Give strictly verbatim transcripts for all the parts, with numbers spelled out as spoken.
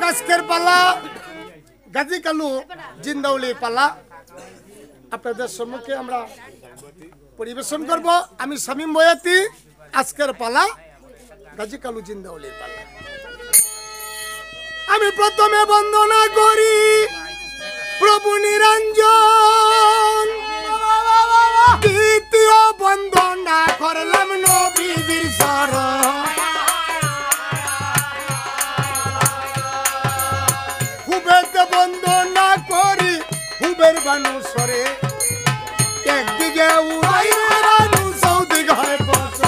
दर्शक आजकल पाला गाजी कलू जिंदाउली पाला अपन सम्मुखे परिवेशन करब। आमी शामीम बयाती आजकल पाला गाजी कलू जिंदाउली पाला। आमी प्रथमे वंदना करी प्रभु निरंजन, द्वितीय वंदना करलाम नबीर शरण। বন্দনা করি হুবের বানু সরে, একদিকে উবাইরে বানু সৌদি ঘরে বস।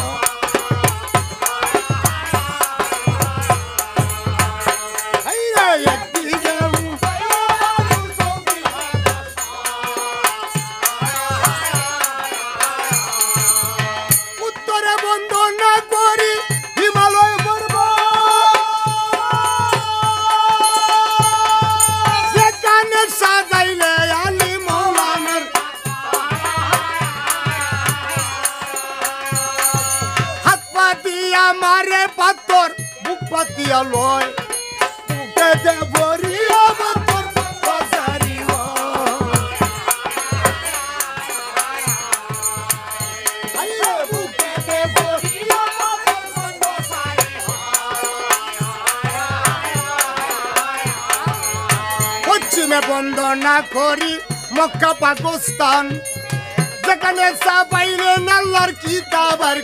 উত্তরে বন্দনা করি হিমালয় পর্বত, पश्चिमे बंदना करी मक्का पाकिस्तान, যেখানে সাবাইলে নাল্লার কিতাবার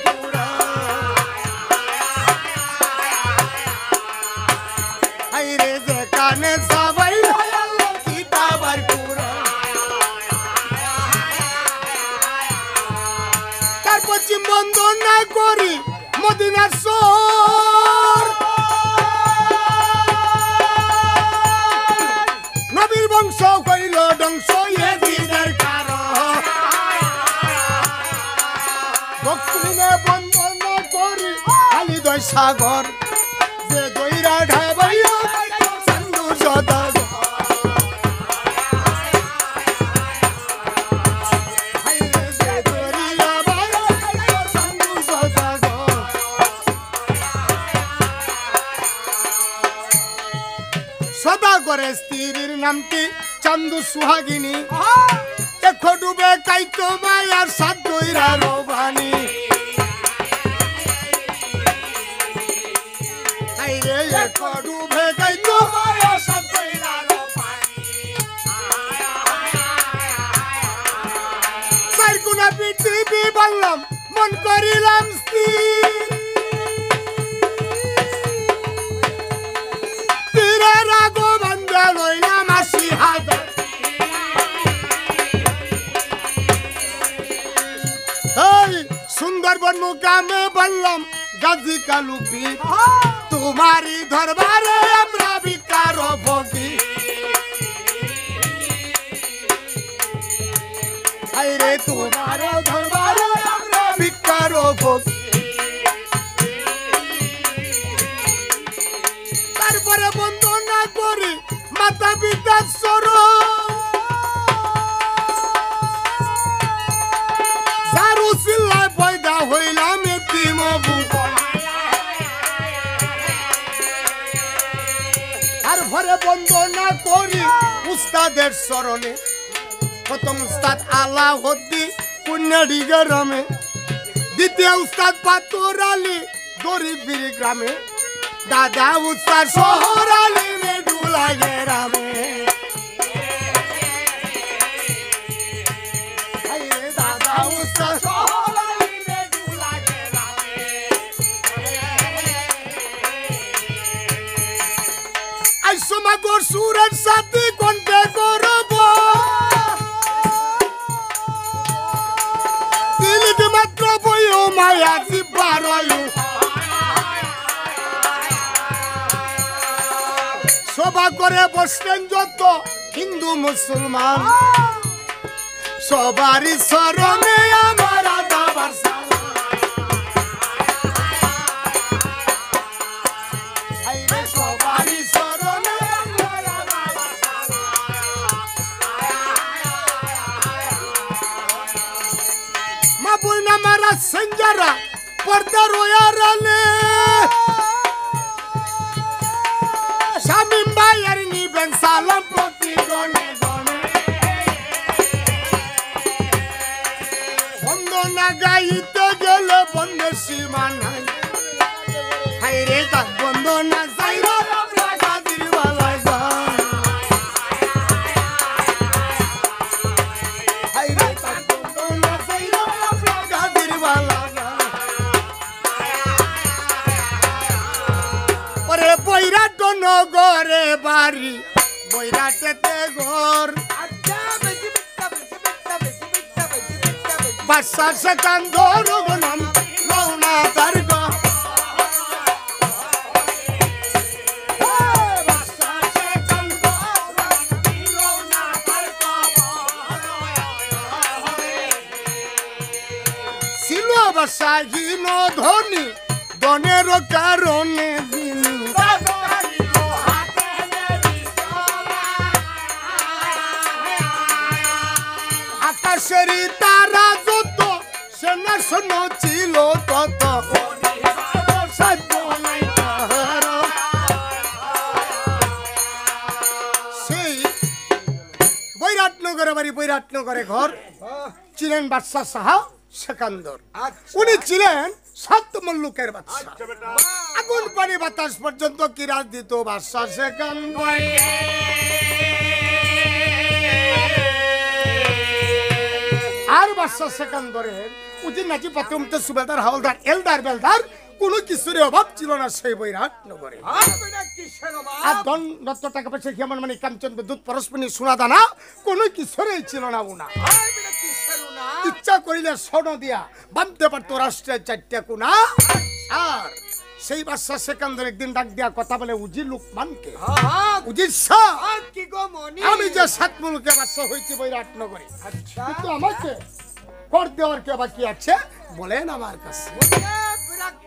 ने सवाई अल्लाह की ताबर पूरा। तार पश्चिम बंदना करी मदीना शहर, नबीर वंश कइल ध्वंस ये दीदार कारण। दक्षिणे बंदना करी खाली दय सागर, जे दईरा ढाबई सदागरे स्त्रीर नाम की चंदू सुहागिनी, एक डूबे कई तो माया सदुरा रोबानी। डूबे कई तो माया सदुरा सरगुना पृथ्वी बनलम मन करिलम स्थिर, सुंदरबन मुकामे बनलम गाजी कालू पीर। तुम्हारी दरबारे हमरा बिकारो भोगी, अरे तुम्हारे दरबारे हमरा बिकारो भोगी। তারপরে বন্দনা করি মাতা পিতা স্মরণ, বন্দনা করি উস্তাদের শরণে। প্রথম উস্তাদ আলাউদ্দিন পুন্নাড়ি গ্রামে, দ্বিতীয় উস্তাদ পাথর আলী গরিবীর গ্রামে, দাদা উস্তাদ শহর আলী মেডুলা গ্রামে। सूरज साथी कोंटे करबो दिलित मात्र बयो माया जिबारयो, सभा करे बसतें जत हिंदू मुसलमान, सबारी शरणे आमार दाबार संजरा पर्दा रोया राले। सुबेदार हावलदार एलदार बेलदार बराक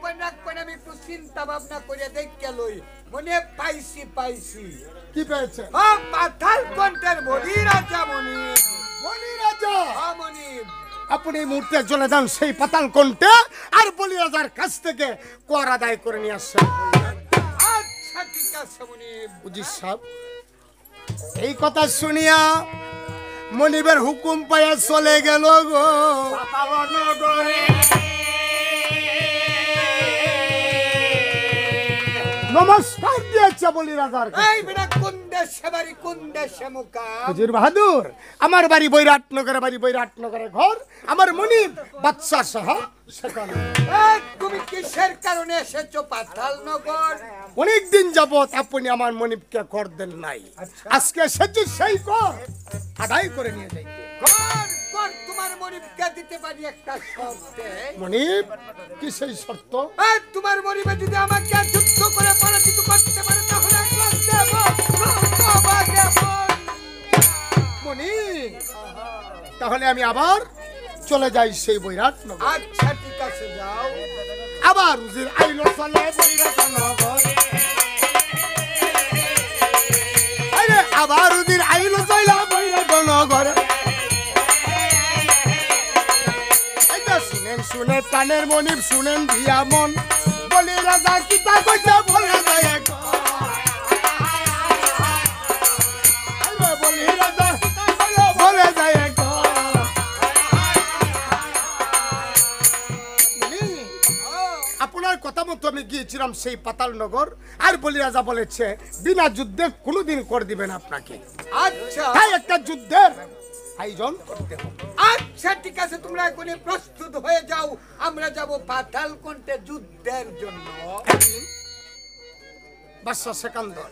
বনাক বনা আমি একটু চিন্তা ভাবনা করে দেখতে লই মনে পাইছি পাইছি কি পেয়েছে ও পাতাল কন্টের বলি রাজা মনি বলি রাজা হ্যাঁ মনি আপনি মূর্তি চলে যান সেই পাতাল কন্টে আর বলি রাজার কাছ থেকে কর আদায় করে নিয়ে আসেন আচ্ছা ঠিক আছে মনি বুঝি সাহেব এই কথা শুনিয়া মনিবের হুকুম পায়া চলে গেল গো পাতাল নগরে নমস্কার দিয়েছে বলি রাজার এই বিনা কোন দেশে বাড়ি কোন দেশে মুকা হুজুর বাহাদুর আমার বাড়ি বৈরাটনগরে বাড়ি বৈরাটনগরে ঘর আমার মনিব বাদশা সহ সেখানে তুমি কিসের কারণে এসেছো পাতালনগর অনেক দিন যাবত আপনি আমার মনিবকে কর দেন নাই আজকে এসেছো সেই কর আদায় করে নিয়ে যাইতে কর কর তোমার মনিবকে দিতে পারি একটা শর্ত মনিব কি সেই শর্ত এই তোমার মনিবে যদি আমাকে যুদ্ধ করে পরাজিত করতে পারে তাহলে ক্লাস দেব বাগে ফোন মনিব তাহলে আমি আবার চলে যাই সেই বৈরাটনগর আচ্ছা ঠিক আছে যাও আবার উজির আইলো চলে বৈরাটনগর আরে আবার উজির আইলো চলে বৈরাটনগর सुने तानेर मनिब सुनेन भिया मन बोले राजा किता कइता बोले राजा को अरे बोले राजा किता कइता बोले राजा को नी আপনার কথা মতো আমি গিয়েছিলাম সেই পাতালনগর আর বলি রাজা বলেছে বিনা যুদ্ধে কোনোদিন কর দিবেন আপনাকে আচ্ছা তাই একটা যুদ্ধের আয়োজন করতে হবে আচ্ছা ঠিক আছে তোমরা কোনে প্রস্তুত হয়ে যাও আমরা যাব পাতালকন্ঠে যুদ্ধের জন্য বাদশা সিকান্দর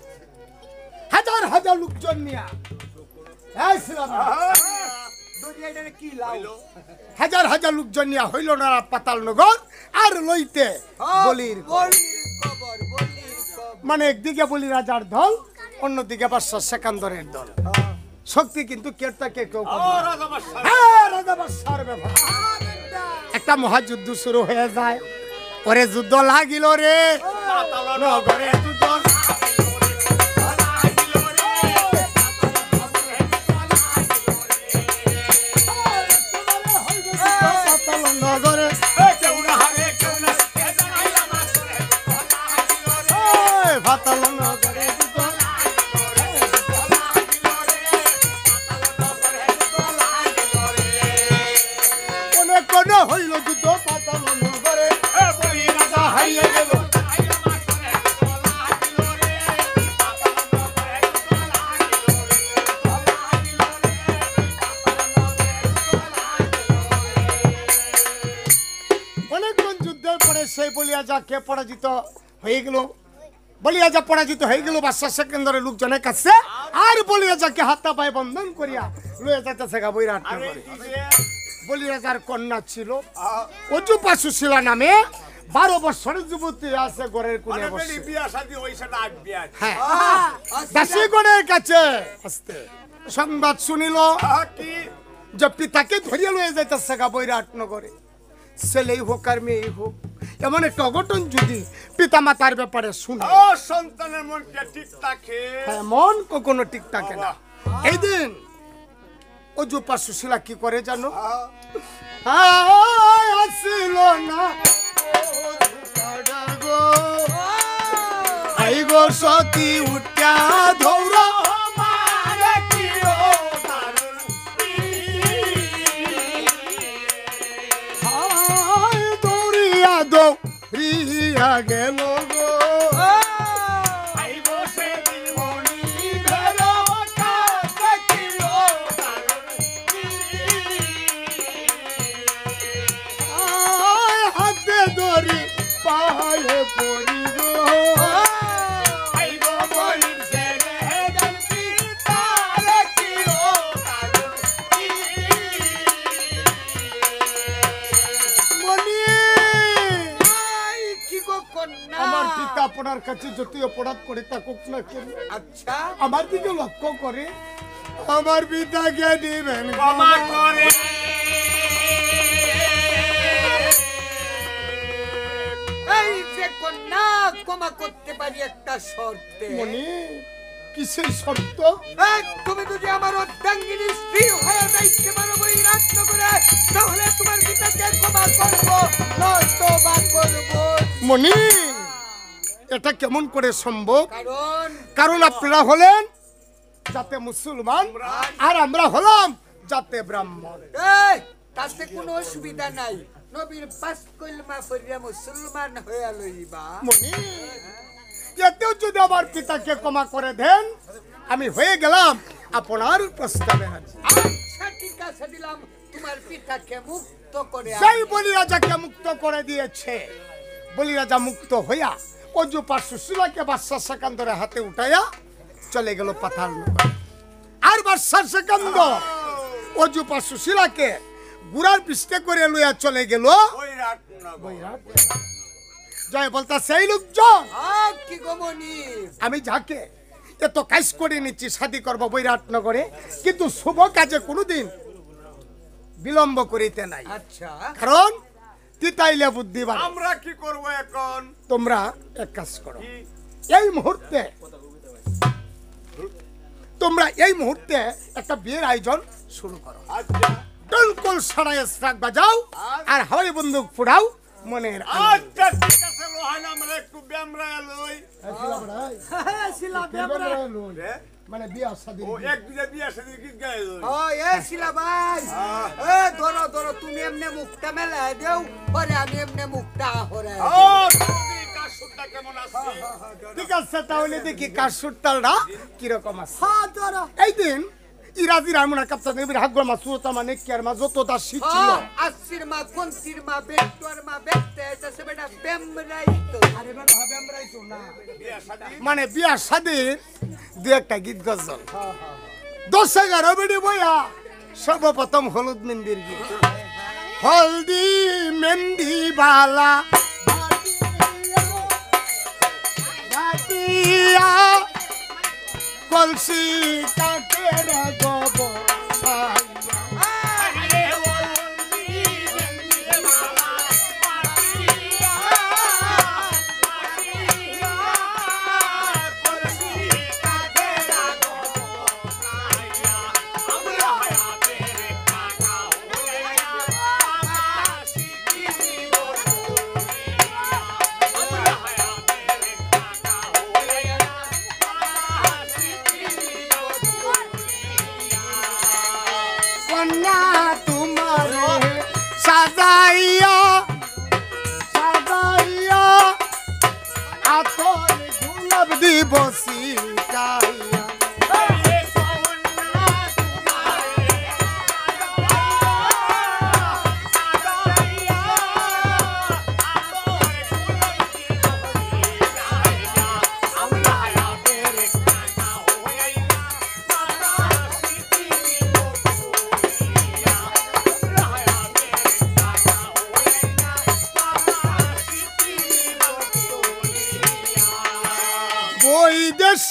হাজার হাজার লোকজন নিয়া এই ছিলাম দুনিয়াটারে কি লাও হাজার হাজার লোকজন নিয়া হইল না পাতালনগর আর লইতে বলির বলির কবর বলির কবর মানে একদিকে বলি রাজার দল অন্য দিকে বাদশা সিকান্দরের দল শক্তি কিন্তু কেটটা কে কেউ একটা মহাযুদ্ধ শুরু হয়ে যায় ওরে যুদ্ধ লাগিল রে পাতালনগরে যুদ্ধ পাতালনগরে যুদ্ধ কে পরাজিত হয়ে গেল, বলিয়া যা পরাজিত হয়ে গেল বাদশাহ সেকেন্দারের লোকজনের কাছে, আর বলিয়া যাকে হাতা পায়ে বন্ধন করিয়া লয়ে যাইতেছে গা বইরা আটকে করে। বলিয়া যার কন্যা ছিল অজু পাশু শিলা নামে বারো বছর যুবতী আছে ঘরের কোণে বসে, বিয়া শাদী হইছে না বিয়া, হ্যাঁ দাসী গণের কাছে আসতে সংবাদ শুনিল কি যে পিতাকে ধরিয়া লয়ে যাইতেছে গা বইরা আটনগরে। ছেলেই হোক আর মেয়েই হোক এমন একটা অঘটন যদি পিতা মাতার ব্যাপারে শুনে ও সন্তানের মন কে ঠিক থাকে, হ্যাঁ মন কখনো ঠিক থাকে না। এই দিন অজু পাশু শিলা কি করে জানো, আয় আসিল না গো সতী উঠা ধৌরা দৌড়িয়া দৌড়িয়া গেল গো হাতে দৌড়ি পায়ে পড়ি গো। আপনার কাছে যত অপরাধ করে থাকুক না কেন, আচ্ছা আমার দিকে লক্ষ্য করে আমার পিতাকে দিবেন ক্ষমা করে। এই যে কন্যা ক্ষমা করতে পারি একটা শর্তে। মনি কিসের শর্ত? তুমি যদি আমার অর্ধাঙ্গিনী স্ত্রী হয়ে যাইতে পারো ওই রাত্র করে, তাহলে তোমার পিতাকে ক্ষমা করবো নতবা করবো। মনি এটা কেমন করে সম্ভব? কারণ আপনারা হলেন যাতে মুসলমান আর আমরা হলাম যাতে ব্রাহ্মণ। এই তাতে কোনো অসুবিধা নাই, নবীর পাঁচ কলমা পড়িয়া মুসলমান হইয়া লইবা। মনি এতেও যদি আমার পিতাকে ক্ষমা করে দেন আমি হয়ে গেলাম আপনার প্রস্তাবে রাজি। আচ্ছা ঠিক আছে দিলাম, তোমার পিতাকে মুক্ত করে। সেই বলি রাজাকে মুক্ত করে দিয়েছে। বলি রাজা মুক্ত হইয়া অজু পাশু শিলাকে বাদশাহ সেকেন্দরের হাতে উঠাইয়া চলে গেল পাতাল নগরে। আর বাদশাহ সেকেন্দর অজু পাশু শিলাকে গুড়ার পিষ্টে করে লইয়া চলে গেল বৈরাট নগরে। জয় বলতা সেই লোকজন কি গমনি, আমি যাকে এত কাজ করে নিচ্ছি শাদি করব বৈরাট নগরে, কিন্তু শুভ কাজে কোনোদিন বিলম্ব করিতে নাই। আচ্ছা কারণ তিতাইলে বুদ্ধি বাড়ে। আমরা কি করব এখন? তোমরা এক কাজ করো, এই মুহূর্তে তোমরা এই মুহূর্তে একটা বিয়ের আয়োজন শুরু করো। আচ্ছা টলকল ছড়ায় শ্রাক বাজাও আর হাওয়াই বন্দুক ফোড়াও মনের। আচ্ছা ঠিক আছে লোহান আমরা একটু ব্যামরা লই শিলা ব্যামরা লই মানে বিয়া শাদী ও এক দুজে বিয়া শাদী গীত গায়। ও এ শিলা ভাই এ ধরো ধরো তুমি এমনে মুক্তা মেলা দেও পরে আমি এমনে মুক্তা হরে। ও তুমি কার সুরটা কেমন আছে? ঠিক আছে তাহলে দেখি কার সুরটালটা কি রকম আছে। হ্যাঁ ধরো এই দিন ইরাজি রামনা কাপ্তা দেবীর হাগর মা সুতা মানে কেয়ার মা যত দাসী ছিল আসির মা কোনতির মা বেটর মা বেটে এসে বেটা বেমরাইতো। আরে বেটা বেমরাইতো না বিয়া শাদী মানে বিয়া শাদী দুই একটা গীত গজল। দশ এগারো বেড়ি বইয়া সর্বপ্রথম হলুদ মেহেন্দির গীত। হলদি মেহেন্দি বালা কলসি কাকে গব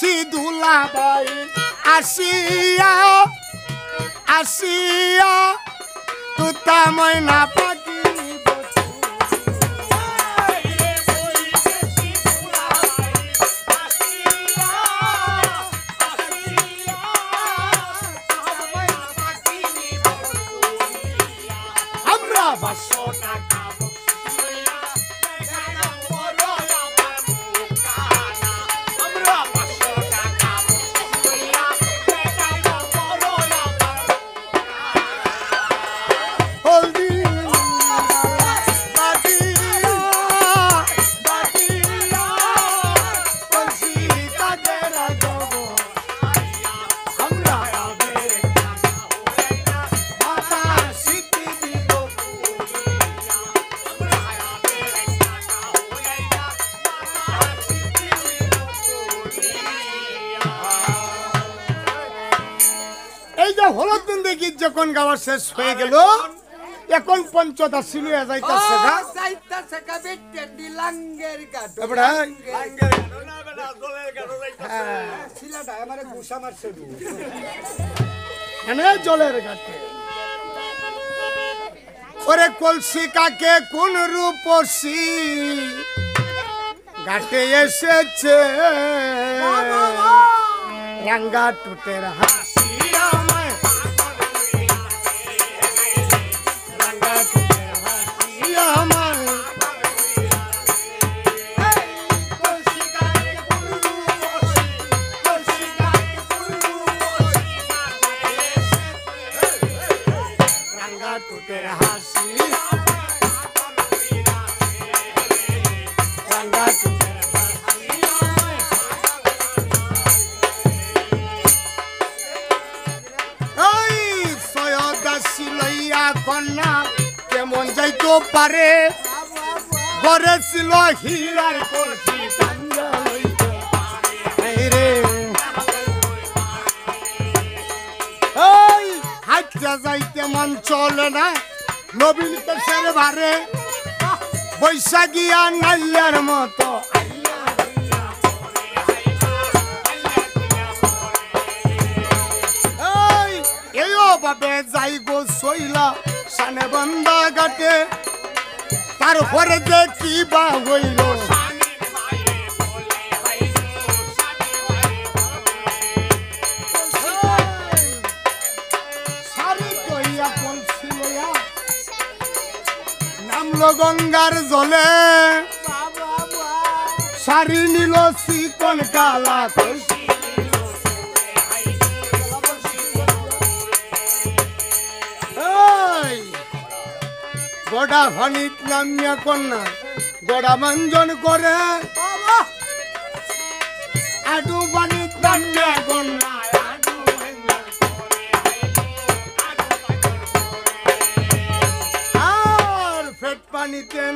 আসি দুলাবাই আসিয়া আসিয়া তুতা ময়না পাখি कलसी काके कोन रूपसी घाटे एसेछे रंगा टुटे रहा मन चले ना नवीन कैसे भारे बैशाखिया नाइयार मत भावे जाई गो सैला साने बंदा घाटे तार पर देखी बाइल गंगार जले सारी नील चिकन काला गड़ा हनित नामिया कन्या गड़ा मंजन करे आडू पानित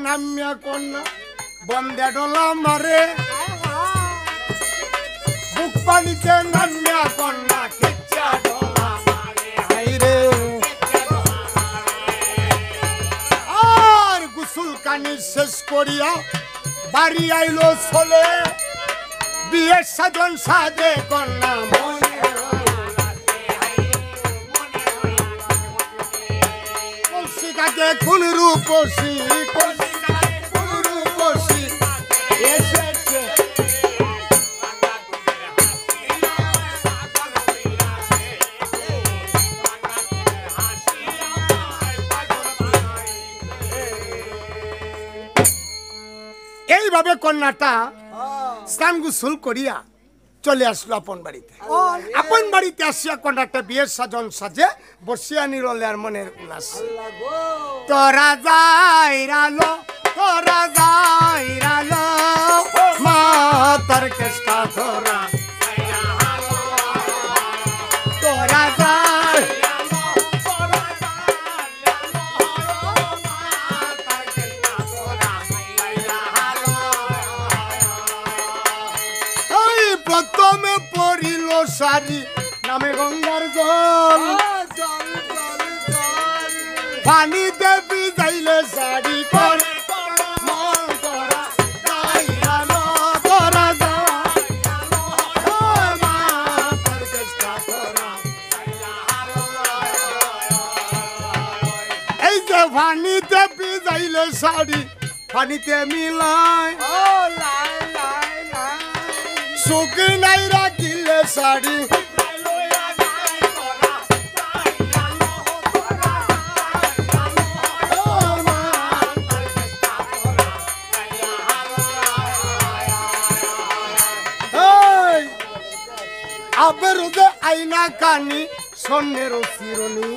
नामिया कन्या बंदे डोला मारे बुक पानी से नाम्या कन्या खिच्चा डोला मारे और गुसल कानी शेष करिया बाड़ी आइलो चले बिये सजन साजे कन्या कुल रूपोसी कुल रूपोसी এইভাবে কন্যাটা স্নান গোসল করিয়া चले आसल अपन बाड़ीते आसिया कन्याटा बिये सजन सजे बसिया निरले आर मनेर उल्लास तोरा जाइरालो तोरा जाइरालो मा तर केष्टा तोरा जाइरालो तोरा जाइरालो तोरा जाइरालो मा तर केष्टा तोरा जाइरालो ओई प्रथम परिलो सारी नामे गंगार जल पानी देवी जाइले साड़ी पर मोल तोरा जाइरालो तोरा जाइरालो पानी ते भिजाइले साड़ी पानी ते मिलाए सुकनाई राखिले साड़ी अब रोज आईना कानी सोने रोसिरोनी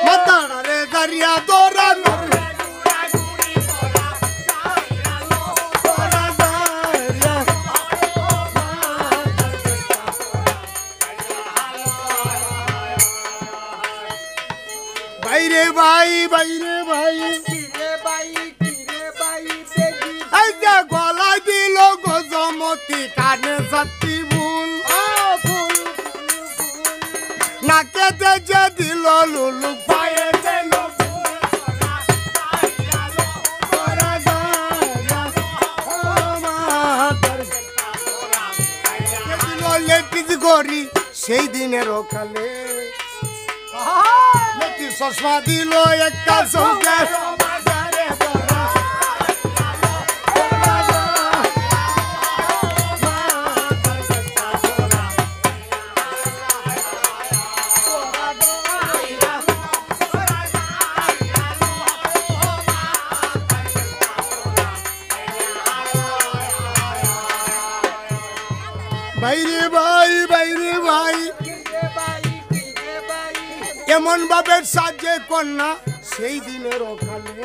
मतरे दरिया दोरा भाई रे भाई भाई रे भाई काने सत्ती भूल नाके दे जे दिलो लुलु पाए दे लो लेटिस गोरी सेई दिने रोकाले लेटिस सस्मा दिलो एकटा संगे भाई रे भाई भाई रे भाई एमन भावे साजे कन्या सेई दिने रोकाले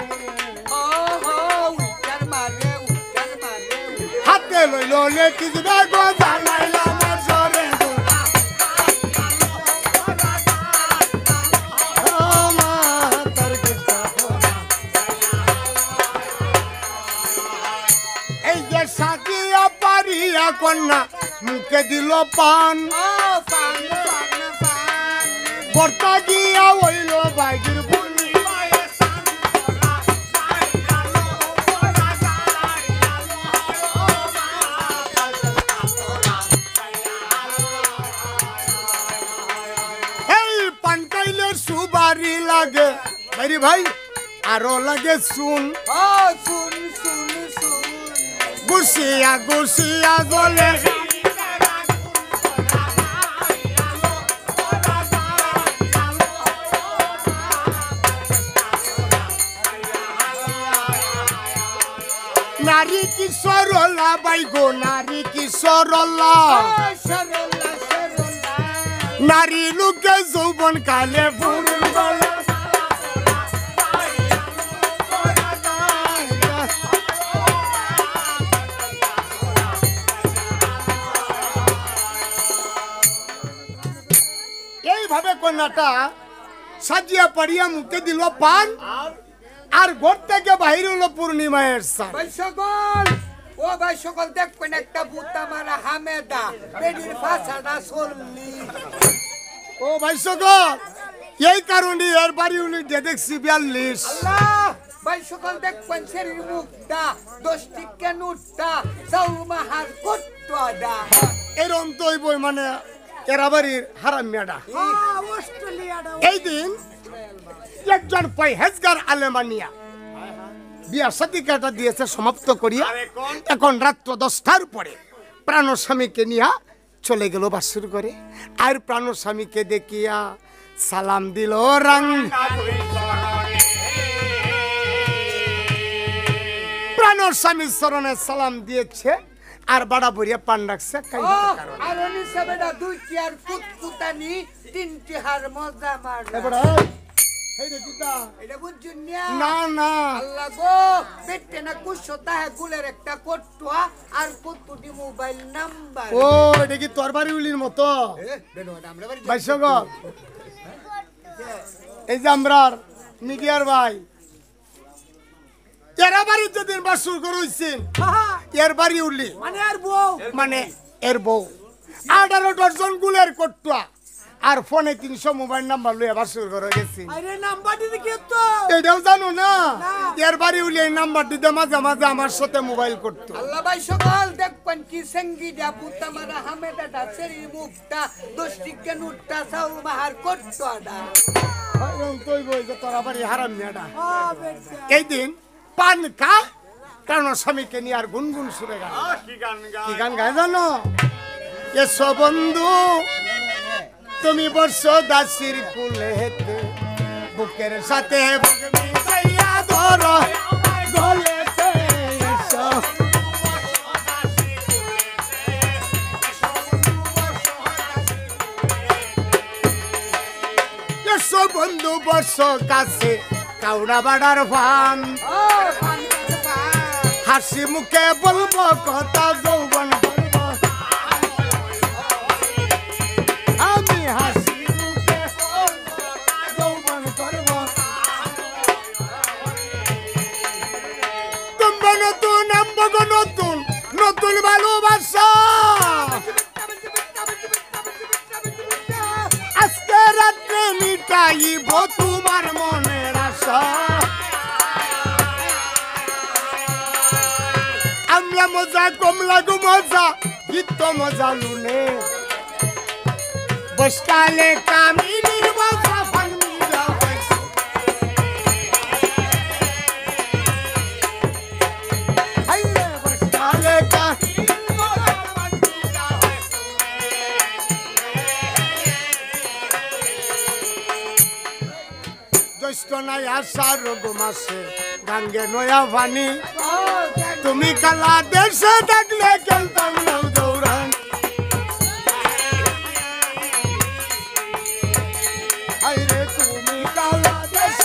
हाथे लइलो लेकिन बेगो जानाइला मजरे ए जे साजिया पारिया कन्या मुके दिलो पान बर्ता गिया वोइलो बागिर बुनी पाए सांगोला सांगलो बोला सांगलो ओ मातलतातोला सांगलो हे पंकैले सुबारी लागे मेरी भाई आरो लागे सुन ओ सुन सुन सुन गुसिया गुसिया बोले नारी की सरोला बाइगो नारी की सरोला नारी लुके जौवन काले फुरबला यही भावे कोनाटा सजिया पड़िया मुके दिलो पान আর ঘর থেকে বাইরে হলো পূর্ণিমায়ের সান ভাই সকল ও ভাই সকল দেখ কোন একটা ভূতা মারা হামেদা বেডির ফাছাডা সরলি ও ভাই সকল এই কারণে এর বাড়ি উনি দেখছি বিয়াল্লিশ আল্লাহ ভাই সকল দেখ কোন শরীর মুক্তা দশটি কেনুটা সাউমা হার কতডা এরম তোই বই মানে এরা বাড়ির হারাম মেডা হ্যাঁ অস্ট্রেলিয়াডা এই দিন एक जन परहेजगार आलेमानिया बिया शादी काटा दिए से समाप्त करिया एकोन रात दसटार परे प्राण स्वामी के निया चले गेलो बासुर करे आर प्राण स्वामी के देखिया सालाम दिलो रंग प्राण स्वामी चरणे सालाम दिएछे आर बड़ा बुरिया पान रखसे कई कारण आर ओनी से बेटा दुई चार फुट फुटानी तीन चार मजा मारला बेटा हे रे पिता एडा बुजुनिया ना ना अल्लाह गो पेटे ना कुछ होता है गुलेर एकटा कोटवा আর কতটি মোবাইল নাম্বার ও এটা কি তরবারি উলির মত বেডো আমরা বাড়ি ভাইসঙ্গ এই যে আমরার মিডিয়ার ভাই এরা বাড়ি যেদিন বাসুর করইছেন এর বাড়ি উলি মানে আর বউ মানে এর বউ আঠারো ডজন গুলের কোটটা আর ফোনে তিনশো মোবাইল নাম্বার লইয়া বাসুর ঘরে গেছি আরে নাম্বারটি কি তো এটাও জানো না এর বাড়ি উলি এই নাম্বারটি দে মাঝে মাঝে আমার সাথে মোবাইল করতে আল্লাহ ভাই সকাল দেখবেন কি সঙ্গী দা পুতা মারা হামেদা দা শরীর মুক্তা দোস্তি কেনুটা সাউ মার করতো আদা पान का स्वामी के लिए गुनगुन सुरे गान गाय जानो ये सब बंधु तुम बर्ष दासिर कुले बुकेर साथे बंधु बर्ष कासे काउड़ा बाड़ार फान हासी मुखे बोलबो कथा जौवन आमी हासी मुखे बोलबो जौवन करबो तुम नतुन अम्बगो नतुन नतुन भालोबासा मिटाइबो तुमार मनेर आशा आमला मजा कमला गो मजा गीत मजा लुने बसकाले कामिनीर मजा फनमी जावैस हैले बसकाले का नया सार से गंगे नया वानी तुम्हें कला देश देखले खेलता दौरान अरे तुम्हें कला देश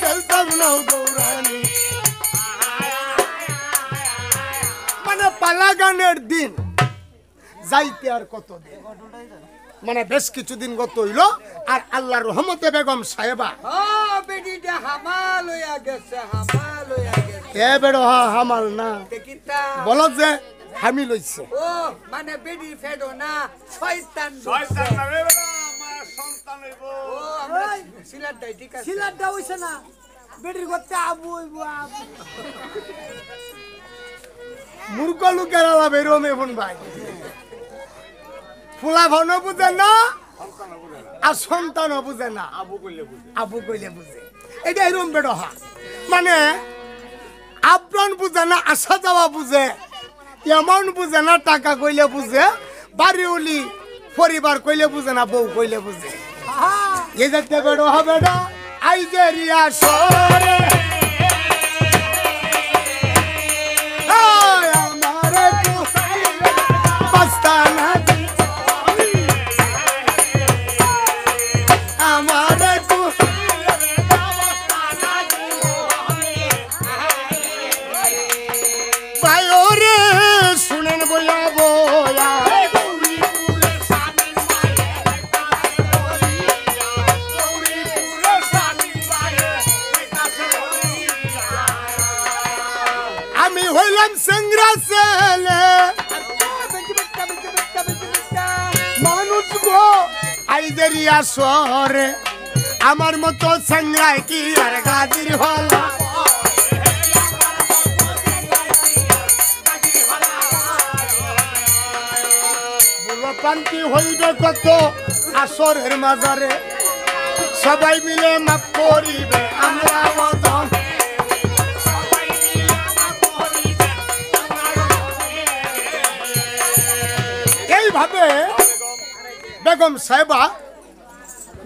खेलता दौरानी मैंने पाला गान दिन जाइते और कत दिन माना बेस किछुदिन गत हईल और आल्लाहर रहमते बेगम साहेबा ओ बेटीटा हामाल होया गेছে हामाल होया गेছে ए बेड़ो हा हामाल ना देखिता बोलो जे हामी लइছে ओ माने बेडी फेडो ना शैतान शैतान ना रे बेड़ा আমার সন্তান হইব ও আমরা সিলার দাই ঠিক আছে সিলার দাও হইছে না বেডির গতে আবু হইব আবু মূর্খ লোকেরা লা বেরো মেফোন ভাই फुला भन बुझे ना सन्तान बुझे ना आबू कईले बुझे एटा एरम बेड़ो हा माने आब्रन बुझे ना आशा जावा बुझे एमन बुझे ना टाका कईले बुझे बारिउली परिवार कईले बुझे ना बऊ कईले बुझे ये जाते बेड़ो हा बेड़ा आइजेरिया शहरे हाय हमारे को पाकिस्तान आइजेरिया शहरे आमार मतो संग्राय की यार गाजिर होला बुलापान्ति होइबे कत आसरेर माजारे सबाई मिले माफ करिबे आमरा बदन बेगम साहेबा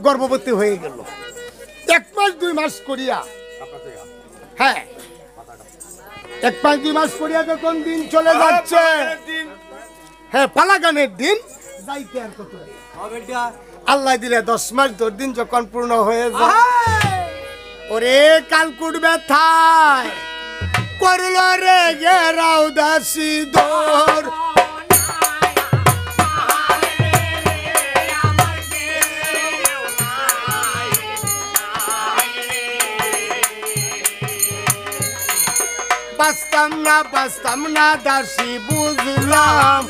गर्भवती हुए गेल एक मास दुई मास करिया हाँ एक मास दुई मास करिया जखन दिन चले जाच्छे हाँ पाला गानेर दिन जाइते आर कत दिन आल्लाह दिले दस मास दस दिन जखन पूर्ण हये जाय ओरे कालकुट बेथाय करलो रे गेरा उदासी दौर बस्तम ना बस्तम ना दासी बुझलाम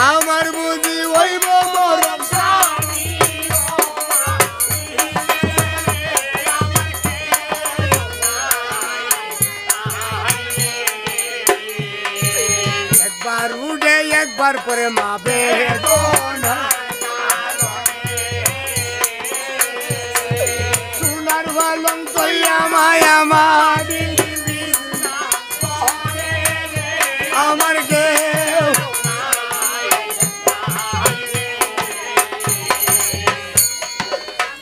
आमार बुझी हईब मरम एक बार उड़े एक पर मा बे दोना सुनर वालों तो माया मारी अमर के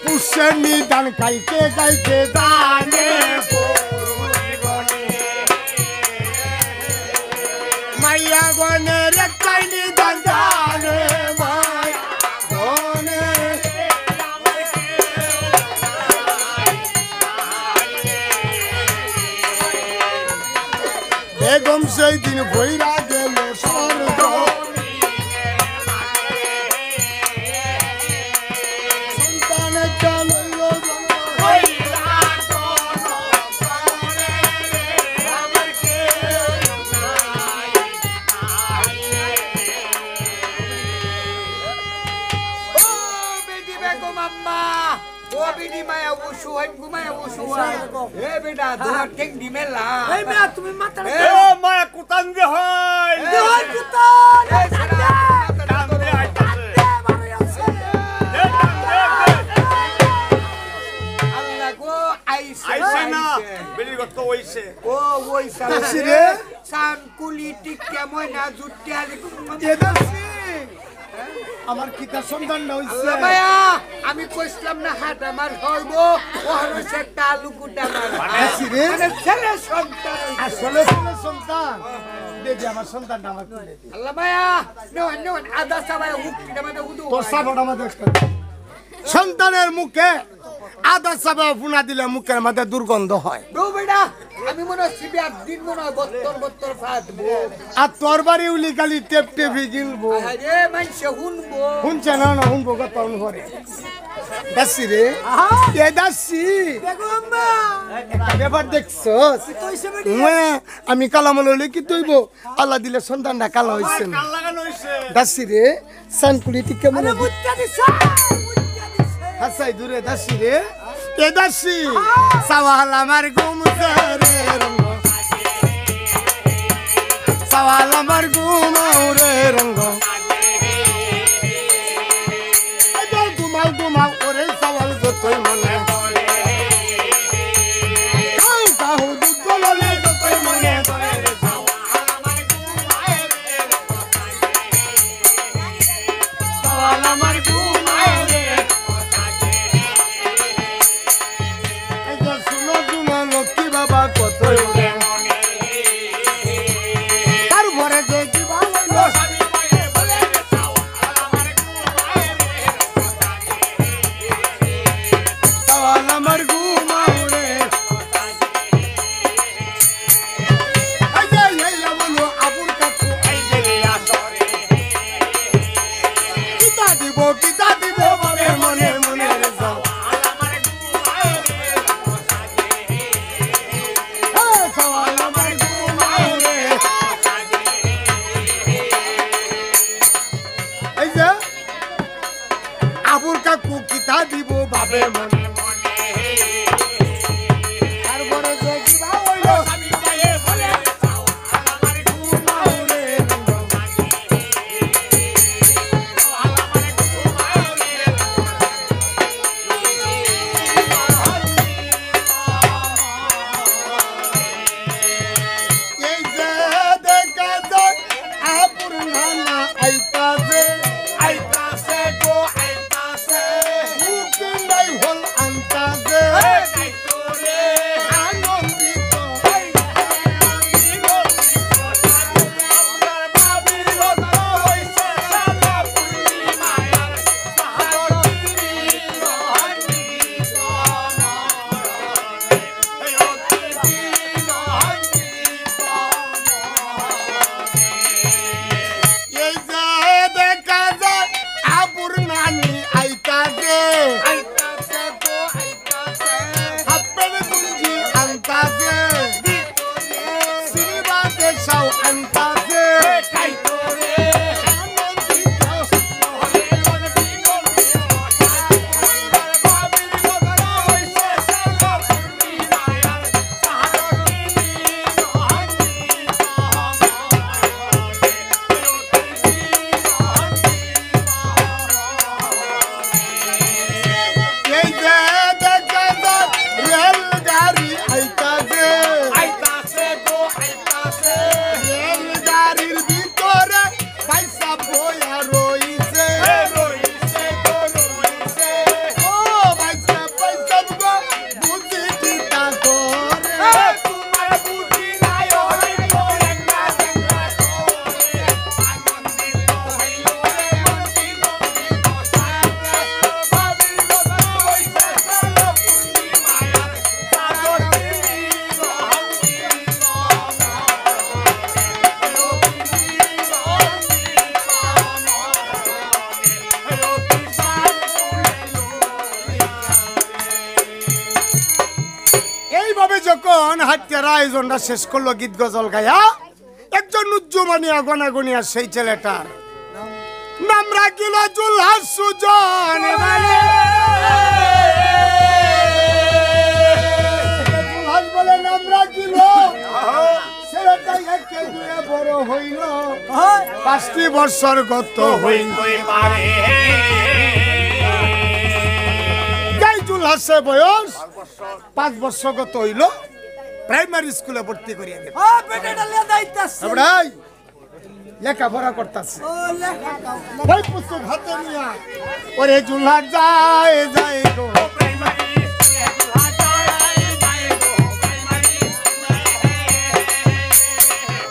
पुष्णी दान खाइते खाइते दाने माया गने रखनी दाने माया गने बेगम से दिन भैरा गेलो स्वर्ग संतान चलो बेटा আমার কি তা সন্ধান হইছে ভাইয়া আমি কইছিলাম না হাত আমার ধরব ও হইছে একটা আলু কুটা মার মানে ছেলে সন্তান আসলে ছেলে সন্তান দে দে আমার সন্তান নাম করে দে আল্লাহ ভাইয়া নো নো আদা সবাই মুক্তি দামাতে হুদু তোর সাপটা মাঝে সন্তানের মুখে আদা সবাই ফুনা দিলে মুখের মধ্যে দুর্গন্ধ হয় নো বেটা আমি মনে সিবি আট দিন মনে বত্তর বত্তর ফাটবো আর তরবারি উলি খালি টেপ টেপি গিলবো আরে মানছে হুনবো হুনছে না না হুনবো কথা হুন করে দাসি রে আহা এ দাসি দেখো আম্মা একটা ব্যাপার দেখছস তুই সেবে আমি কালামল হইলে কি তুইবো আল্লাহ দিলে সন্তানটা কালা হইছে না কালা লাগানো হইছে দাসি রে সানকুলিটি কেমন আরে বুঝতা দিছ বুঝতা দিছ হাসাই দূরে দাসি রে এ দাসি সওয়াল আমার গুম রে রঙ্গ সওয়াল আমার গুম রে রঙ্গ আজা ঘুমাও ঘুমাও ওরে সওয়াল তো তুই মনে করে কাউ কাহু দুদলে তো তুই মনে করে রে সওয়াল আমার গুম রে রঙ্গ সওয়াল আমার গুম नाट्यर आयोजन शेष करल गीत गजल गाया एक उज्जुमानिया गणागुनिया से छेलेटार नाम राखिल जुल्हा सुजन पाँच बर्ष गत हईल प्राइमरी स्कूले भर्ती कर लेखा पढ़ा करता से भाई पुस्तक हाथे नहीं आ और ये जुल्हा जाए जाए गो प्राइमरी जुल्हा जाए जाए गो प्राइमरी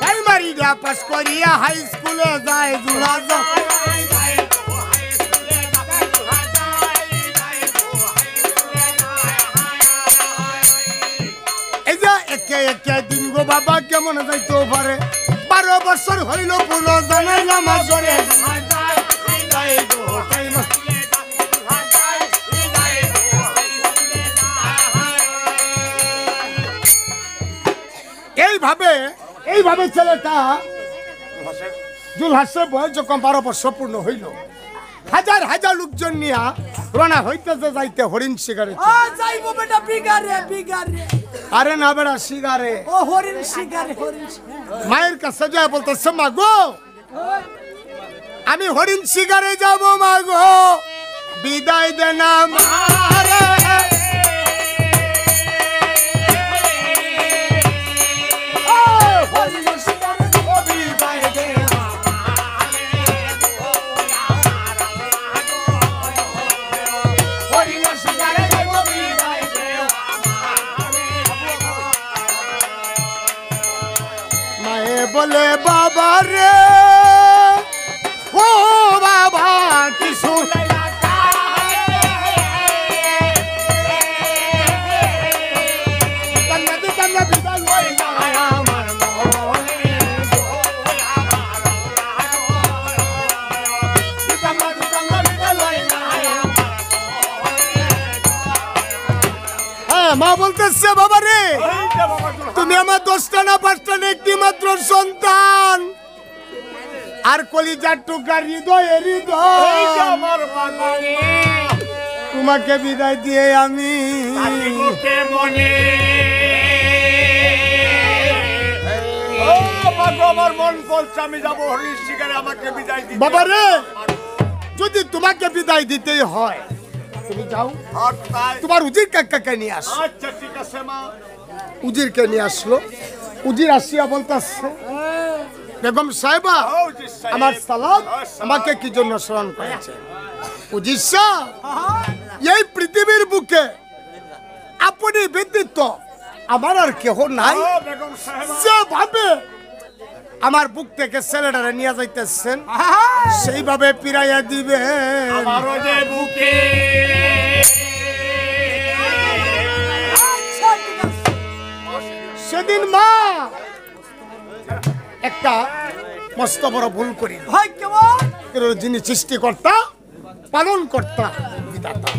प्राइमरी जा पास करिया हाई स्कूल जाए जुल्हा जाए जाए गो हाई स्कूल जाए जुल्हा जाए जाए गो हाई स्कूल जाए ए जा एक एक दिन गो बाबा केमन जाइतो पारे बारो बरसर हईल पुल जाने नामा जरे जाय जाय गो टाइम ले जाय जाय गो ले जाय এই ভাবে এই ভাবে ছেলেটা জুলহাসে বয়স যখন বারো বছর পূর্ণ হইল হাজার হাজার লোকজন নিয়া রনা হইতেছে যাইতে হরিণ শিকারে ও যাইবো বেটা বিগারে বিগারে अरे ना बड़ा शिगारे ओ होरिन शिगारे होरिन मायर का सजा बोलता से मागो आमी होरिन शिगारे जाबो मागो विदाई देना मारे ओ होरिन शिगारे ओ विदाई देना मारे ओ यारा ओ होरिन शिगारे बोले बाबा रे ओ बाबा किसु माँ बोलते से बाबा रे तुम्हें हमारे दोस्ता ना पास्ता ने एक मात्र संतान आर कलिजा टुकड़ा हृदय हृदय तुम्हें विदाय दिए आमी मन कर बाबा रे जो तुम्हें विदाय दीते हैं तुम्हार उजिर काका के नहीं आस अच्छा ठीक আছে মা उजिर के नहीं आसलो उजिर आसिया बोलतास বেগম সাহেবা আমার সালাম আমাকে কি জন্য স্মরণ করেছেন উজির সাহেব এই পৃথিবীর বুকে আপনি ব্যতীত আমার আর কেহ নাই বেগম সাহেবা যে ভাবে আমার বুক থেকে ছেলেটারে নিয়ে যাইতেছেন সেইভাবে পিরাইয়া দিবেন আমারও যে বুকে সেদিন মা একটা মস্ত বড় ভুল করি হয় কেমন এর যিনি সৃষ্টিকর্তা পালনকর্তা বিধাতা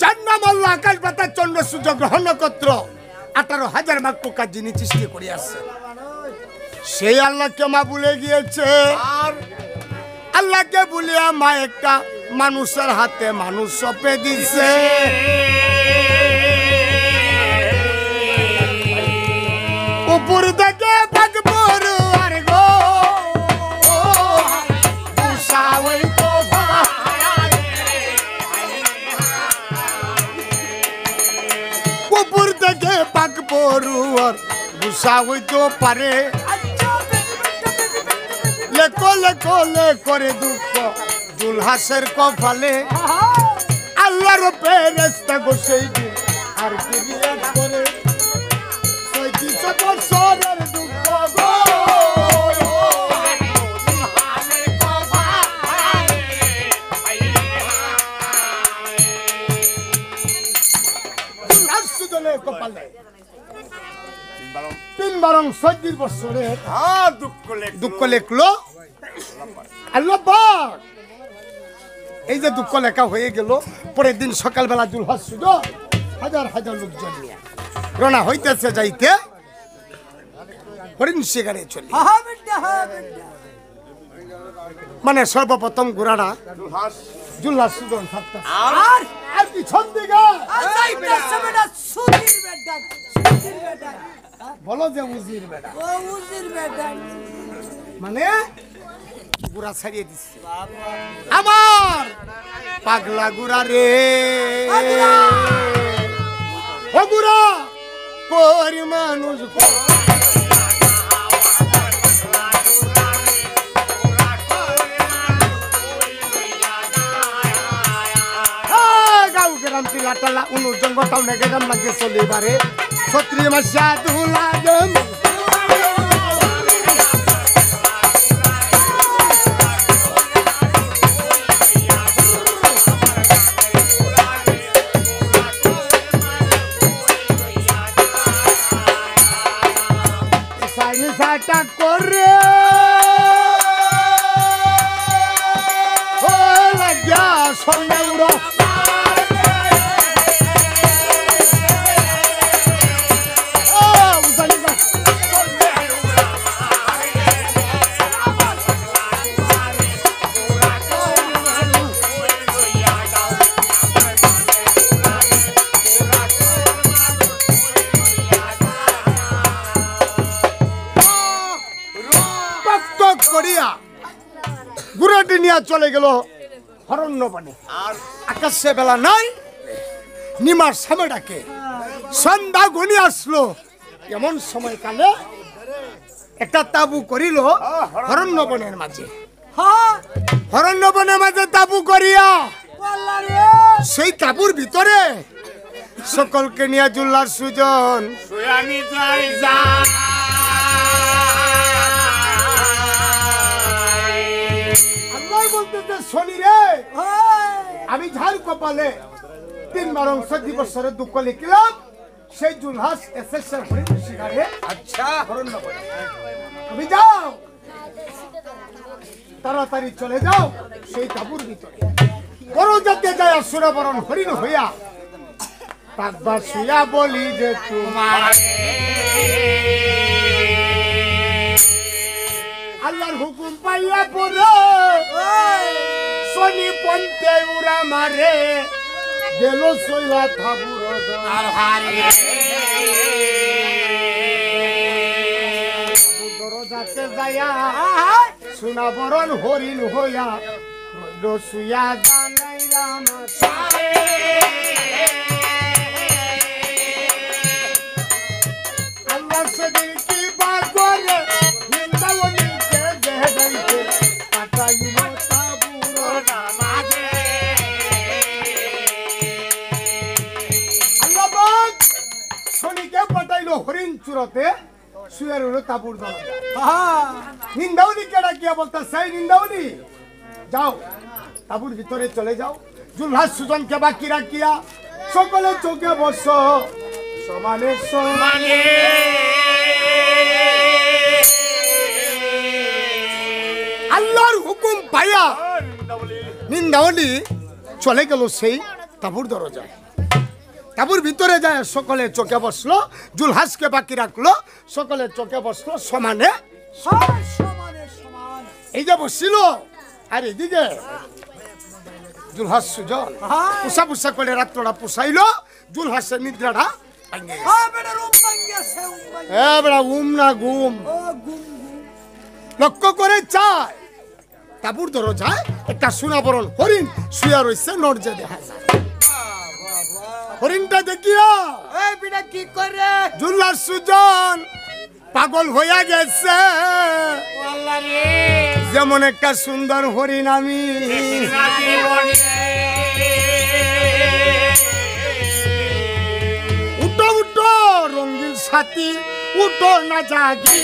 যার নাম আল্লাহ আকাশ পাতাল চন্দ্র সূর্য গ্রহ নক্ষত্র আঠারো হাজার মাকলুকা যিনি সৃষ্টি করিয়াছেন সেই আল্লাহকে মা ভুলে গিয়েছে আর আল্লাহকে ভুলিয়া মা একটা মানুষের হাতে মানুষ সপে দিয়েছে ऊपर देखे भगपुर अरगो सावई को भाया रे ऊपर देखे भगपुर और गुसावई तो परे लेको लेको ले करे दुख दुल्हा सर को फले अल्लाह रो पेरस्ता गोसे की हर किरियत करे What sort of do तीन बारंग सज्जी बसरे हां दुख ले दुख लेख लो अल्लाह पाक এই যে দুঃখ লেখা হয়ে গেল পরের দিন সকাল বেলা দুলহাস সুজন হাজার হাজার লোক জমিয়া রোনা হইতেছে যাইতে হরিণ শিকারে চলি। মানে সর্বপ্রথম ঘোড়াটা জুল্লা সুজন বলো যে উজির বেটা, মানে গুড়া ছাড়িয়ে দিচ্ছে আমার পাগলা গুড়া রে। ও গুড়া পরি মানুষ ला उनु जंगो ताउने गदम लगे सोली बारे सत्री मशा धुला जम साइन साटा कोर ओ लग्या सोने उडो चले गल हरण्य पानी आकाशे बेला नाई निमार समय डाके सन्दा घनी आसलो एमन समय काले एक ताबू करिल हरण्य बनेर माझे हरण्य बनेर माझे ताबू करिया सेई ताबूर भितरे सकल के निया जुल्लार सुजन सुयानी जाई जा चले जाओ से काबूर बड़ो जाते जाए सुरबरण हरिण हुआ सुया बोली जे तुम्हारे अल्लाहर हुकुम पाइया पुरो सोनी पंते उरा मारे गेलो सोया था बुरो दार हारे बुरो जाते जाया सुना बरन होरिन होया लो सुया दानई राम सारे अल्लाह से दिल की बात करे अल्लाहर हुकुम पाया निंदावली चले गेलो सेई ताबूर दरजाय तबुर भीतरे जाए सकले चोके बसलो जुलहास के बाकी रखलो सकले चोके बसलो समाने बसिल और एदिके जुलहास सुजन पुसा पुसा कर रातोड़ा पुसाइल जुलहास निद्राटा बेड़ा उम ना गुम लक्ष्य करे चाय तबुर दर जाए एक सुना बरल हरिण सुया रही नर्जे देखा जाए हरिणटा देखिया जुल्ला सुजन पागल होया गेছে যেমন একটা সুন্দর হরিণ আমি উঠো উঠো রঙিন সাথী উঠো না জাগি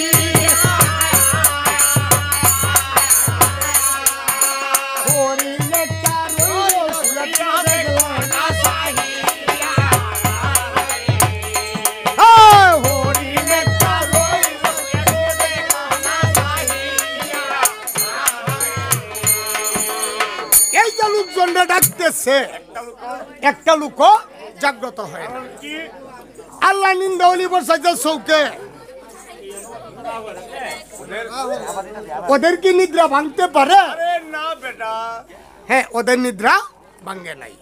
डाकते से एक लोक जाग्रत है अल्लाह निंदावली पर सजा सौके उधर की निद्रा भांगते पड़े। अरे ना बेटा है उधर निद्रा भांगे नहीं।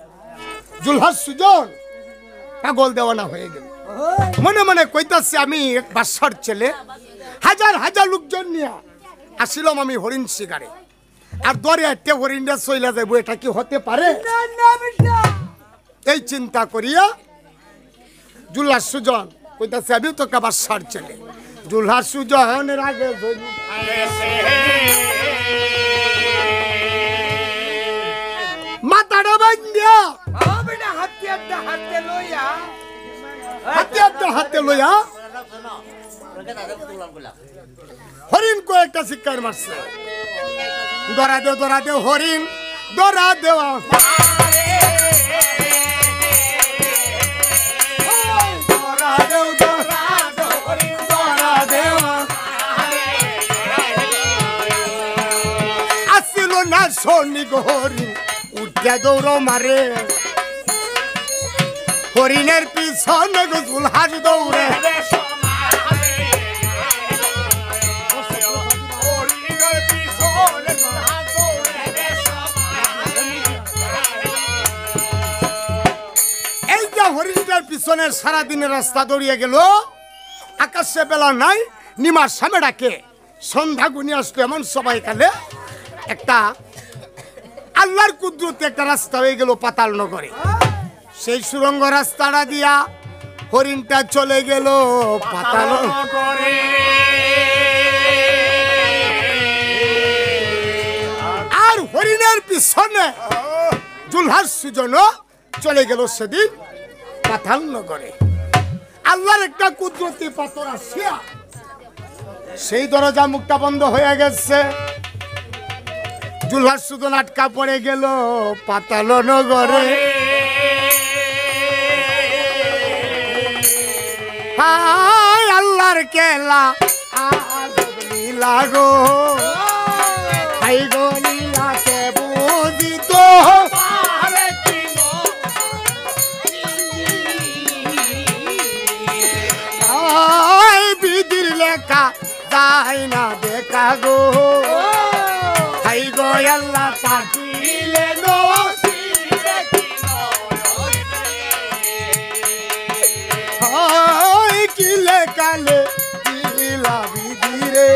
जुल्हा सुजोन पागल देवाना होएगा। मने मने कोई तो श्यामी एक बसर चले हजार हजार लोग जनिया आसिलो मामी हरिण शिकारे और दौरे आते हरिणा सोइला जाए बुएटा की होते पारे। ये चिंता करिया जुल्हा सुजोन कोई तो श्यामी तो कब बसर चले जुल्हा सुजोन ने रागे माता डबंडिया हत्या हत्या लोया हत्या हत्या लोया हरिण को एक शिकार मारसे दौरा दे दौरा दे हरिण दौरा देवा दौरा दे दौरा दे हरिण दौरा देवा आसिलो ना सोनी को हरिण उठ्या दौड़ो मारे হরিণের পিছনে গোসুল হাজ দৌড়ে এই যে হরিণটার পিছনে সারাদিনের রাস্তা দৌড়িয়ে গেল আকাশে বেলা নাই নিমার সামনে ডাকে সন্ধ্যা গুনি আসলো এমন সবাই কালে একটা আল্লাহর কুদরতে একটা রাস্তা হয়ে গেল পাতাল নগরে। সেই সুরঙ্গ রাস্তাটা দিয়া হরিণটা চলে গেল পাতাল নগরে। আর হরিণের পিছনে জুলহার সুজন চলে গেল সেদিন পাতাল নগরে। আল্লাহর একটা কুদরতি পাথর আসিয়া সেই দরজা মুখটা বন্ধ হয়ে গেছে। জুলহার সুজন আটকা পড়ে গেল পাতাল নগরে। अल्लाह के ला लीला गो गो लीला के बूंदी तो दिल का दाहिना देखा गो हई गो अल्लाह का दिल दो काले दिला विधि रे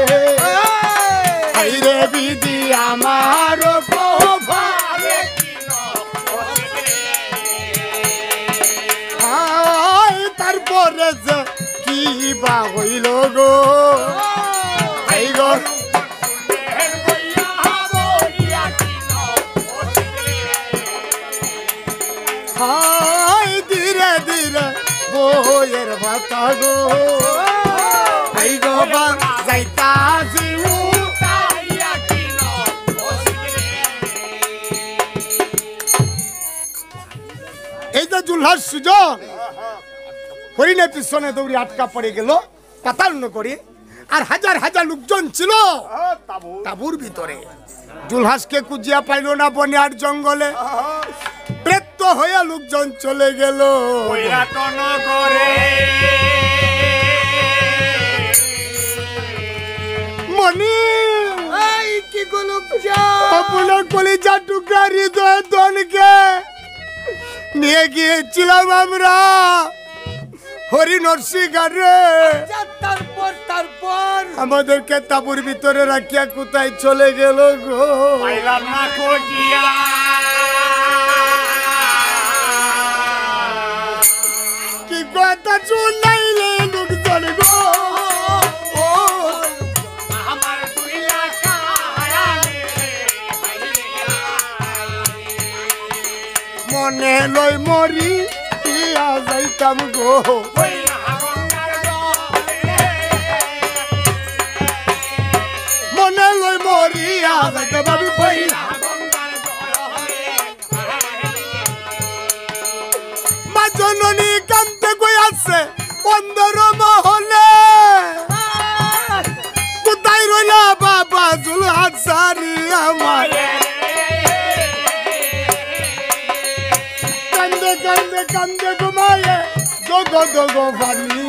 हईरे विधि हमारो को भारे हाय तर बोरज की बा होइलो गो हई गो हाय धीरे धीरे बोयर बता गो जुल्हार सुजन हरिणेर पिछने दौड़ी आटका पड़े गेल पाताल नगरे। और हजार हजार लोकजन छिलो ताबुर भितरे जुल्हासके खुजिया पाइलो ना बने आर जंगले प्रेत होया लोकजन चले गेल पाताल नगरे। ताबुर भीतरे रखिया कोथाय चले गेल गो पाइलाम ना खोजिया कि कथा चुनाइले लोकजन गो মনে লই মরি ইয়া যাইতাম গো কইলা গঙ্গার জলে মনে লই মরি ইয়া যাইতাম আমি কইলা গঙ্গার জলে মা জননী কাঁদতে কই আছে অন্ধর মহলে কোথায় রইলা বাবা জুলহাত সারি আমার बदो गो पानी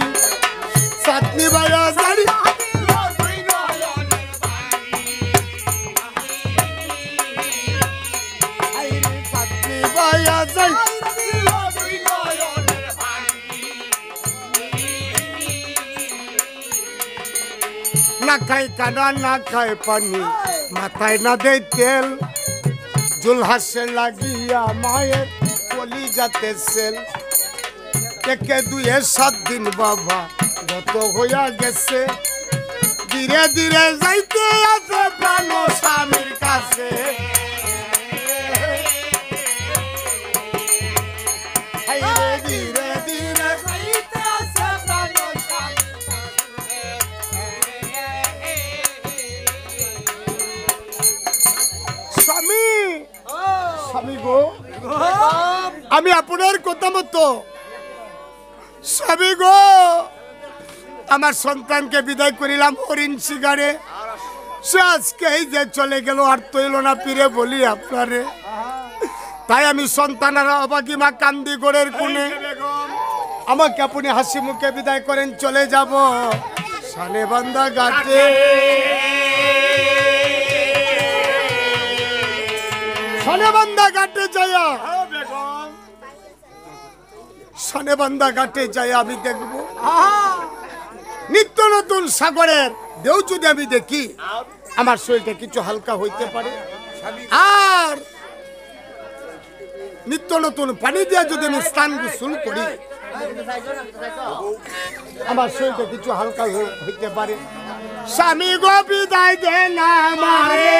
साथी बाया सारी साथी बाया सारी ना खाई काना ना खाए पानी माथाय ना दे तेल जुल्हा से लागिया माये कोली जाते सेल एके दुए सात दिन बाबा गत होया गेसे धीरे धीरे जाइते आसे प्राणो शामीर कासे स्वामी स्वामी गो आमी आपनार कथा मतो स्वामी गो आमार सन्तान के विदाय करिलाम हरिण शिकारे से आज के चले गेल और तैल ना फिर बोली अपनारे तई सन्तानारा अबाकी मा कांदी गोड़ेर कोणे आमाके अपनी हासि मुखे विदाय करें चले जाब सालेबान्धा घाटे सालेबान्धा घाटे जाया सानेबान्धा घाटे जाया देखो नित्य नतून सागरेर ढेउ जो देखी आमार शरीरटा किछु हल्का होइते पारे आर नित्य नतून पानी दिये जोदि आमि स्नान गोसल करी आमार शरीरटा किछु हल्का होइते पारे स्वामी गो बिदाय देन आमारे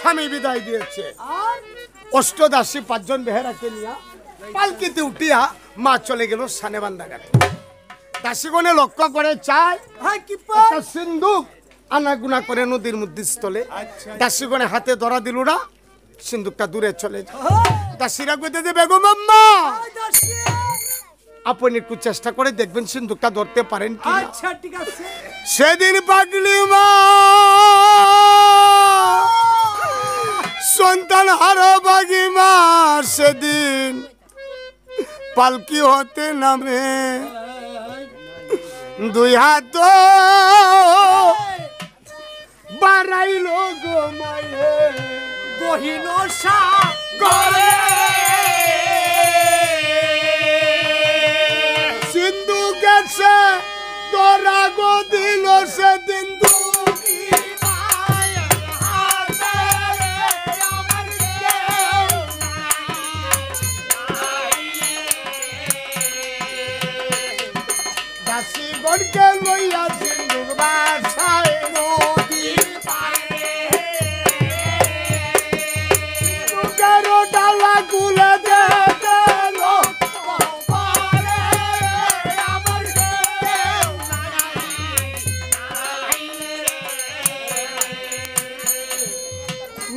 स्वामी बिदाय दियेछे अष्टदाशी पाँच जन बेहरा के लिया पालकी उठिया माँ चले गल सानेबान्धा घाटे दासीगणे लक्ष्य करे चाय सिंदूक आनागुना करे नदी मध्य स्थले दासीगणे हाथे धरा दिल ना सिंदूकटा दूरे चले जाए दासीरा कहते दे बेगम अम्मा अपनी एक चेष्टा कर देखें सिंदूकटा धरते पारें से दिन पागली माँ सन्तान हारा बागी मार से दिन पालकी होते नामे दुई हाथ बाराई लोगो माये गहिनो सागरे सिंधु कैसे तोरा गो दिलो से दिन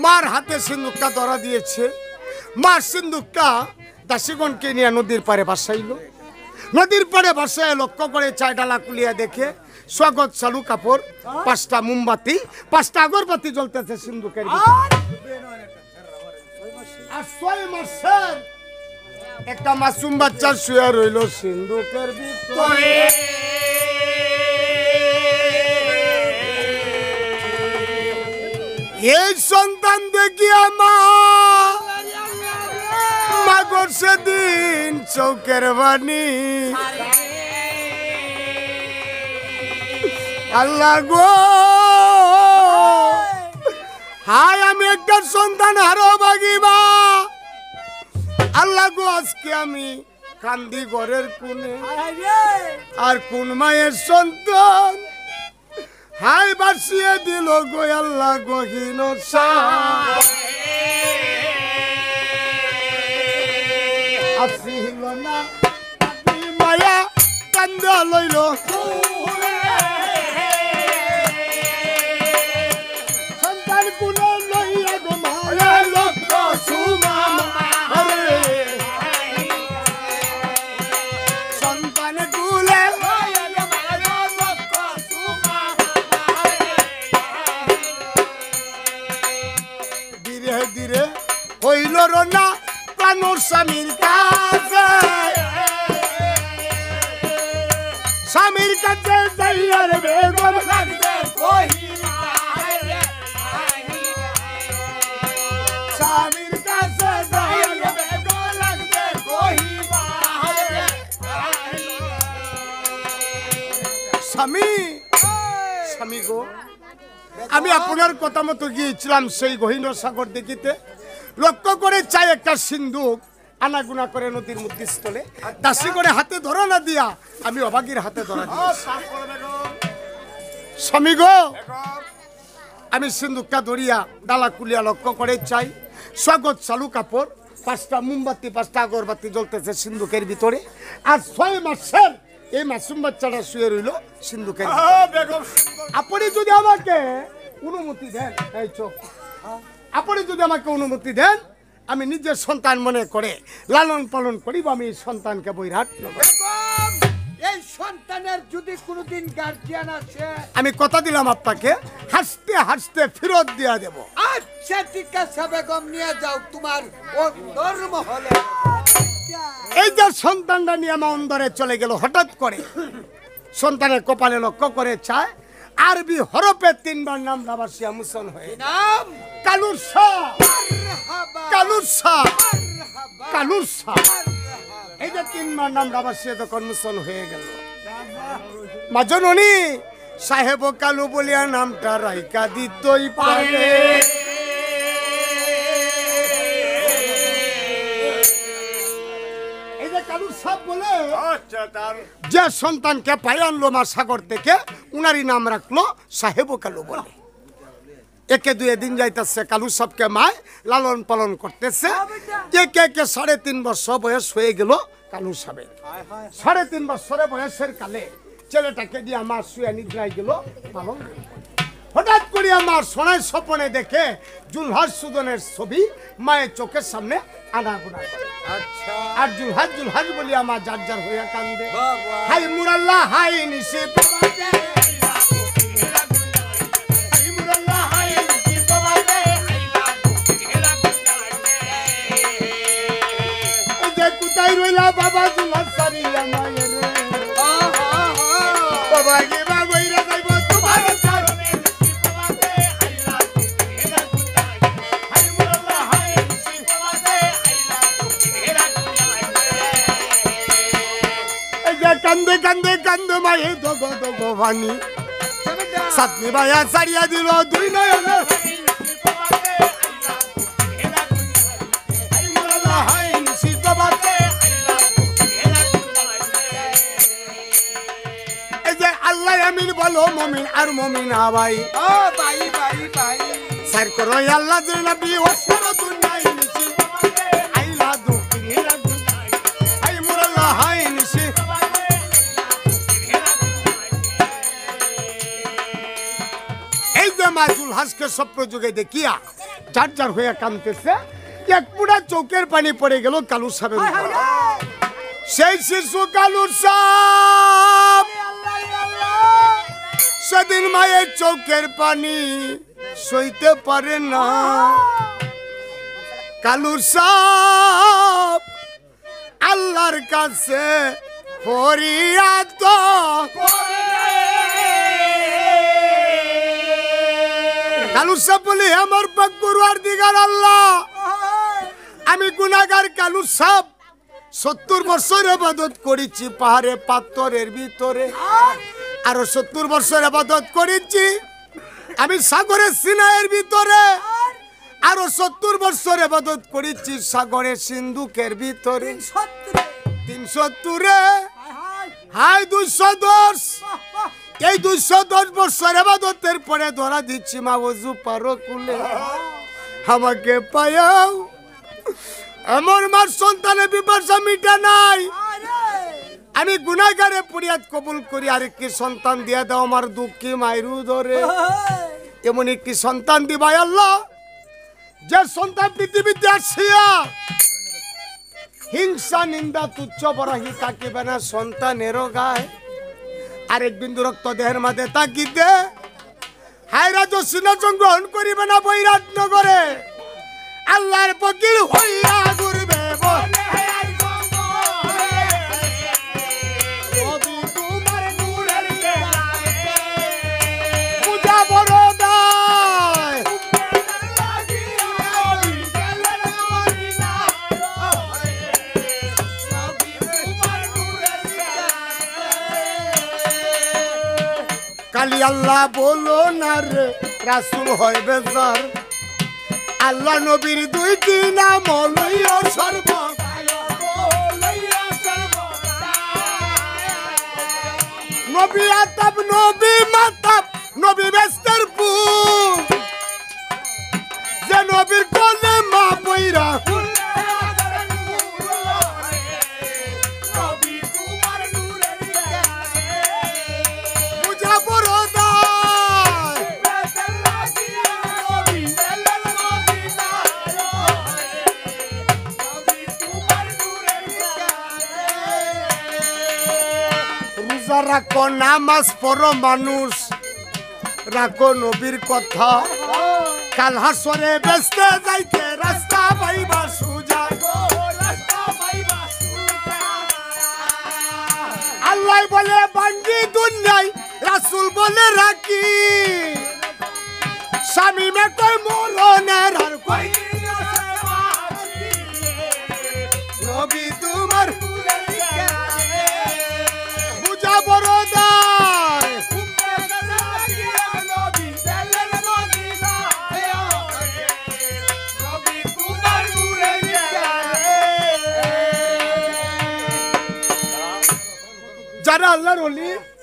मार हाथे सिंदूकटा धरा दिए मार सिंदूकटा दासीगण के निया नदीर पारे भाषाइल नदीर पारे भाषाय लक्ष्य करे चाय डाला कुलिया देखे स्वागत चालू कपड़ पाँचटा मोमबाती पाँचटा अगरबाती जलते सिंदूकेर एक मासूम बच्चा शुए रइल सिंदूकेर भितरे ये सन्तान देखिया माँ से दिन चौकेर बानी अल्लाह गो हाय आमी एक सन्तान हारो बागी माँ अल्लाह गो आज के आमी कांदी घरेर कोणे आर कोन मायेर सन्तान हाय बसिए दिल गो अल्लाह गहिनो सासिलना अपनी माया कंद लइलो संतान कुलो लइया गो माया लक्ष्य सुमा শামীর কাছে যাইয়ার বেগম কাছে কই শামী শামী গো আমি আপনার কথা মতো গিয়েছিলাম সেই গহীন সাগর দেখিতে। লক্ষ্য করে চাই একটা সিন্ধুক আনাগুনা করে নদীর মধ্যে স্থলে দাসী করে হাতে ধরা না দিয়া আমি অভাগীর হাতে ধরা স্বামী গো। আমি সিন্ধুকটা ধরিয়া ডালা কুলিয়া লক্ষ্য করে চাই স্বাগত চালু কাপড় পাঁচটা মোমবাতি পাঁচটা আগরবাতি জ্বলতেছে সিন্ধুকের ভিতরে। আর ছয় মাসের এই মাসুম বাচ্চাটা শুয়ে রইল সিন্ধুকের। আপনি যদি আমাকে অনুমতি দেন এই চোখ আপনি যদি আমাকে অনুমতি দেন আমি নিজের সন্তান মনে করে লালন পালন করিব। আমি এই সন্তানকে বৈরাট এই সন্তানের যদি কোনোদিন গার্জিয়ান আসে আমি কথা দিলাম আপনাকে হাসতে হাসতে ফেরত দিয়া দেব। আচ্ছা ঠিক আছে বেগম নিয়ে যাও তোমার ধর্ম হলে। এই যে সন্তানটা নিয়ে আমার অন্দরে চলে গেল হঠাৎ করে সন্তানের কপালে লক্ষ্য করে চায় আরবি হরফে তিনবার নাম রাবাসিয়া মুসন হয়ে নাম কালুর শাহ কালুর শাহ কালুর শাহ। এই যে তিনবার নাম রাবাসিয়া তখন মুসন হয়ে গেল। মাজন উনি সাহেব কালু বলিয়া নামটা রাইকা দিতেই পারে। যে সন্তানকে পায়ে আনলো মা সাগর থেকে উনারই নাম রাখলো সাহেব কালু বলে। একে দুই দিন যাইতেছে কালু সাহেবকে মায় লালন পালন করতেছে। একে একে সাড়ে তিন বছর বয়স হয়ে গেল কালু সাহেবের। সাড়ে তিন বছরে বয়সের কালে ছেলেটাকে দিয়ে মা শুয়ে নিদ্রায় গেল পালন। হঠাৎ করে আমার সোনায় স্বপনে দেখে জুলহাস সুদনের ছবি মায়ের চোখের সামনে আনাগোনা করে। আচ্ছা আর জুলহাস জুলহাস বলি আমার যার যার হইয়া কান্দে হাই মুরাল্লাহ হাই নিশে কোথায় রইলা বাবা জুলহাস সারিয়া মায়ের বাবা কান্দে কান্দে কান্দে মায়ে দগো দগো ভানি সাতনি ভাইয়া সারিয়া দিল দুই নয়নে এই যে আল্লাহ আমিন বলো মমিন আর মমিন হাবাই ও ভাই ভাই ভাই সার করো আল্লাহ যে নবী ও সারা দুনিয়ায় নিছি আইলা দুঃখী হেরা দুনিয়ায় আই মুরাল্লাহ হাই নিছি। জুলহাসকে স্বপ্ন যুগে দেখিয়া যার যার হইয়া কাঁদতেছে এক পুরা চোখের পানি পড়ে গেল কালু সাহেবের। সেই শিশু কালু সাহেব সেদিন মায়ের চোখের পানি সইতে পারে না। কালু সাহেব আল্লাহর কাছে ফরিয়াদ কালু সাহেব বলে আমার পাকুরার দিগার আল্লাহ আমি গুনাহগার কালু সাহেব সত্তর বছর ইবাদত করেছি পাহাড়ে পাথরের ভিতরে আরো সত্তর বছর ইবাদত করেছি আমি সাগরে সিনাইয়ের ভিতরে আরো সত্তর বছর ইবাদত করেছি সাগরে সিন্ধুকের ভিতরে তিনশো সত্তরে হাই দুইশো দশ। এই দুইশো দশ বছর এবাদতের পরে ধরা দিচ্ছি মা ওযু পারো কুলে আমাকে পায়াও। আমার মার সন্তানের বিপাশা মিটা নাই আমি গুনাহগারে ফরিয়াদ কবুল করি আর একটি সন্তান দিয়া দাও আমার দুঃখী মাইরু ধরে। এমন একটি সন্তান দিবাই আল্লাহ যে সন্তান পৃথিবীতে আসিয়া হিংসা নিন্দা তুচ্ছ বরাহি থাকিবে না সন্তানেরও গায় আরেক বিন্দু রক্ত দেহের মাঝে তাকিতে হায়রাজ সিনাজন গ্রহণ করিবে না বৈরাট নগরে আল্লাহর ফকির হইয়া ঘুরবে বলে তোমার खाली अल्लाह बोलो ना रे रसूल होय बेजार अल्लाह नबीर दुइटी नाम লইয়া সর্বদায় লইয়া সর্বদায় নবী আতাব নবী মাতাব নবী বেস্তারপুর যে নবীর কোলে মা পয়রা রাখো নামাজ পড়ো মানুষ রাখো নবীর কথা কাল হাসরে বেস্তে যাইতে রাস্তা পাইবা সুজা গো রাস্তা পাইবা সুজা আল্লাহ বলে বান্দি দুনিয়ায় রাসূল বলে রাখি শামীমে কই মরনের আর কই নবী তোমার अल्लाह रोली।